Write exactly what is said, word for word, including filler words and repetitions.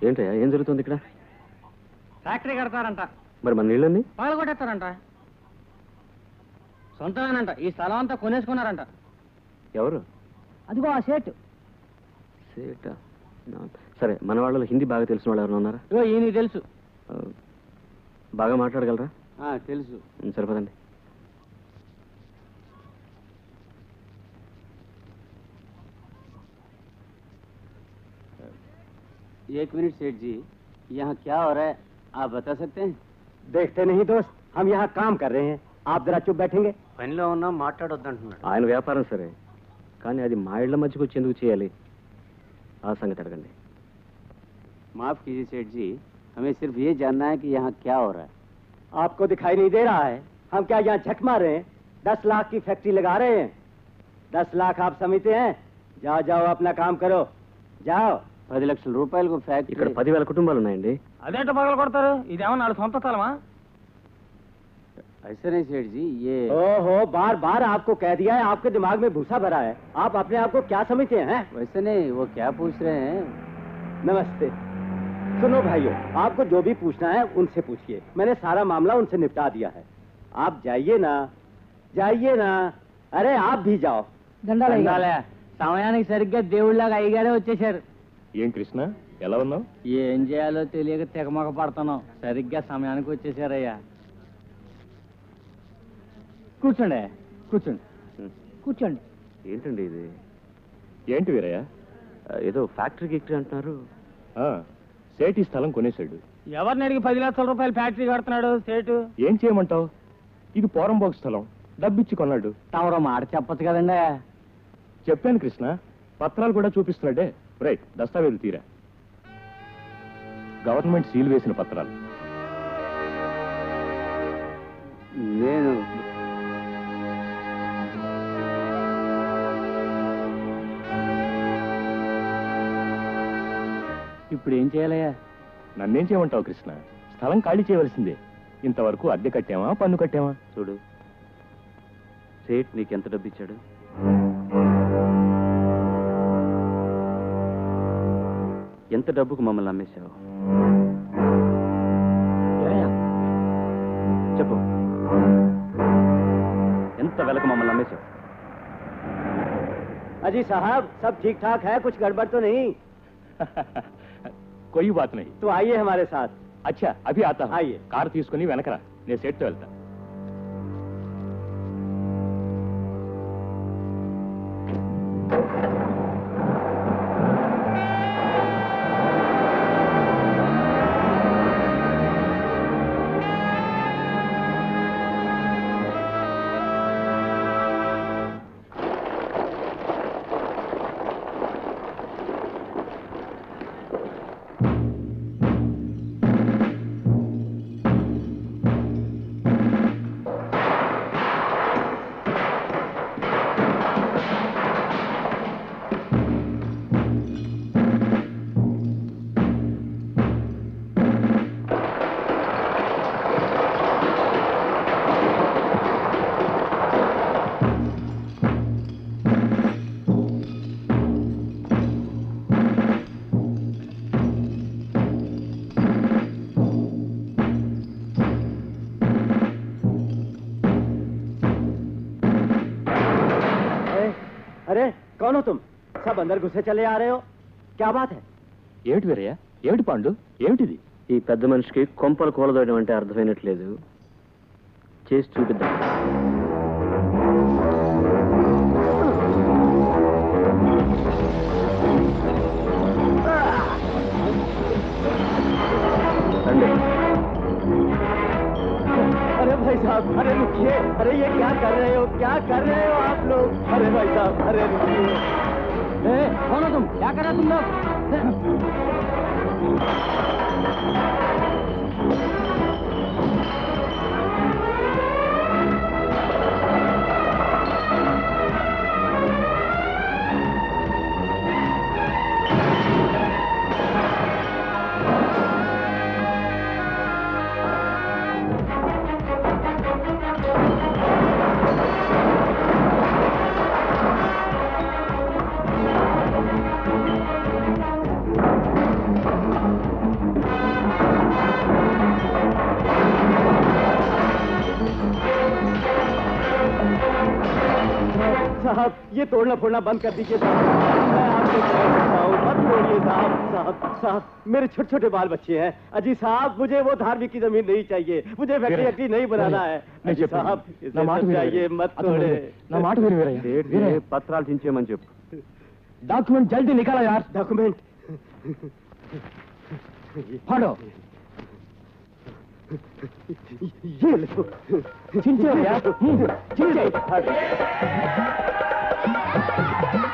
Factory कड़ता मैं मन नील पागोटेस्तार सलता को अदिगो आ सेट सेट सर मन वाल हिंदी बागा तेलिसिन वाळ्ळु एवरन्ना उन्नारा ईनी तेलुसु बागा माट्लाडगलरा आ तेलुसु सरपदंडी एक मिनट सेठ जी, यहाँ क्या हो रहा है आप बता सकते हैं? देखते नहीं दोस्त, हम यहाँ काम कर रहे हैं, आप जरा चुप बैठेंगे आयन व्यापार सर अभी माइल मध्य चेयर आ संगत अड़कें। माफ कीजिए सेठ जी, हमें सिर्फ ये जानना है कि यहाँ क्या हो रहा है। आपको दिखाई नहीं दे रहा है? हम क्या यहाँ झक मार रहे हैं? दस लाख की फैक्ट्री लगा रहे हैं। दस लाख आप समझते हैं? जाओ जाओ अपना काम करो, जाओ। पद लक्ष रूपये को फैक्ट्री इक पद वेल कुटाएं अदे पगल को ऐसे नहीं सेठ जी। ये ओहो बार बार आपको कह दिया है, आपके दिमाग में भूसा भरा है। आप अपने आप को क्या समझते हैं? वैसे नहीं, वो क्या पूछ रहे हैं? नमस्ते, सुनो भाइयों, आपको जो भी पूछना है उनसे पूछिए, मैंने सारा मामला उनसे निपटा दिया है। आप जाइए ना, जाइए ना। अरे आप भी जाओ। सामयानी सरग् देवला अगर वे कृष्ण एला एम चेयक तेगमक पड़ता सरग् सामयानिकయ్యా కూర్చోండి కూర్చోండి కూర్చోండి ఏంటండి ఇది ఏంటి వీరయ్య ఏదో ఫ్యాక్టరీ గిక్టరీ అంటారు ఆ సేటి స్థలం కొనేసాడు ఎవర్ని అడిగి పది లక్షల రూపాయలు ఫ్యాక్టరీ కడుతున్నాడు సేటు ఏం చేయమంటావ్ ఇది పోరంబోక్ స్థలం డబ్బిచ్చి కొన్నాడు తమరో మాట చెప్పొచ్చు కదండి చెప్పాను కృష్ణ పత్రాలు కూడా చూపిస్తున్నాడే రైట్ దస్తావేజులు తీరా గవర్నమెంట్ సీల్ వేసిన పత్రాలు నేను इपड़ेम चेय्या नन्नेम चेयमंटावु कृष्ण स्थलं खाली चेयवलसिंदे इंतवरकु अद्दे कट्टामा पन्नु कट्टामा चूडु सेठ नीकेंत डब्बु इच्चाडु एंत डब्बुकु मम्मल्नि अम्मेशावु चेप्पु एंत वेलकु मम्मल्नि अम्मेशावु अजी साहब सब ठीक ठाक है, कुछ गड़बड़ तो नहीं? कोई बात नहीं, तो आइए हमारे साथ। अच्छा अभी आता हूँ, आइए। कार तीसुकोनी वेनकरा, नेनु सेट तो वेल्ता। तुम सब अंदर घुसे चले आ रहे हो, क्या बात है? ఏమిటి వీరయ్య, ఏమిటి పాండు, ఏమిటిది? ఈ పెద్ద మనిషికి కొంపలు కూలదోయడం అంటే అర్థమైనట్లేదు, చేసి చూపిద్దాం। अरे भाई साहब, अरे रुकिए, अरे ये क्या कर रहे हो, क्या कर रहे हो आप लोग? अरे भाई साहब, अरे रुकिए। कौन हो तुम, क्या कर रहे हो तुम लोग? Thank you. साहब, ये तोड़ना फोड़ना बंद कर दीजिए साहब। मैं आपसे कह सकता हूँ मत तोड़िए साहब। साहब साहब मेरे छोटे छोटे बाल बच्चे हैं अजी साहब, मुझे वो धार्मिक की जमीन नहीं चाहिए, मुझे फैक्ट्री नहीं बनाना है अजी साहब, चाहिए मत तोड़े। नमाट पत्राल चिंचे मंजूब, डॉक्यूमेंट जल्दी निकाला यार। डॉक्यूमेंट फाड़ो, ये लो चिंचे यार, चिंचे।